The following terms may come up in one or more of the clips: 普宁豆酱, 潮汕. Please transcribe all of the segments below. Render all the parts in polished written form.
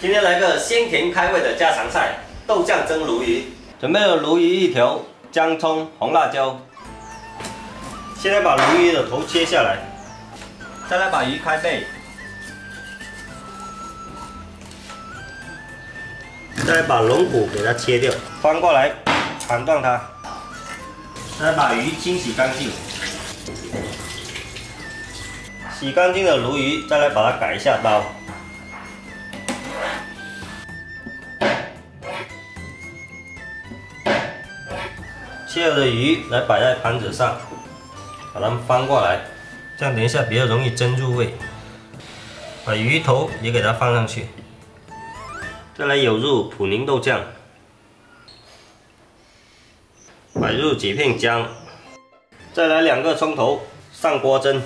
今天来个鲜甜开胃的家常菜——豆酱蒸鲈鱼。准备了鲈鱼一条、姜、葱、红辣椒。现在把鲈鱼的头切下来，再来把鱼开背，再来把龙骨给它切掉，翻过来砍断它，再来把鱼清洗干净。 洗干净的鲈鱼，再来把它改一下刀，切了的鱼来摆在盘子上，把它们翻过来，这样等一下比较容易蒸入味。把鱼头也给它放上去，再来舀入普宁豆酱，摆入几片姜，再来2个葱头，上锅蒸。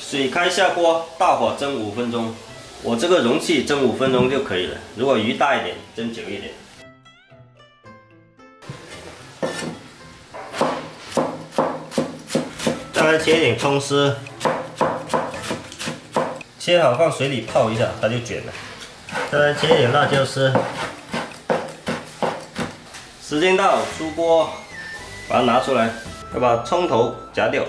水开下锅，大火蒸5分钟。我这个容器蒸5分钟就可以了。如果鱼大一点，蒸久一点。再来切一点葱丝，切好放水里泡一下，它就卷了。再来切一点辣椒丝。时间到，出锅，把它拿出来，要把葱头夹掉。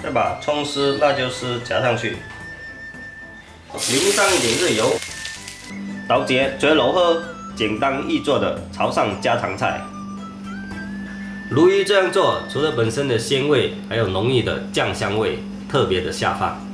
再把葱丝、辣椒丝夹上去，淋上一点热油，调节最柔和、简单易做的潮汕家常菜。鲈鱼这样做，除了本身的鲜味，还有浓郁的酱香味，特别的下饭。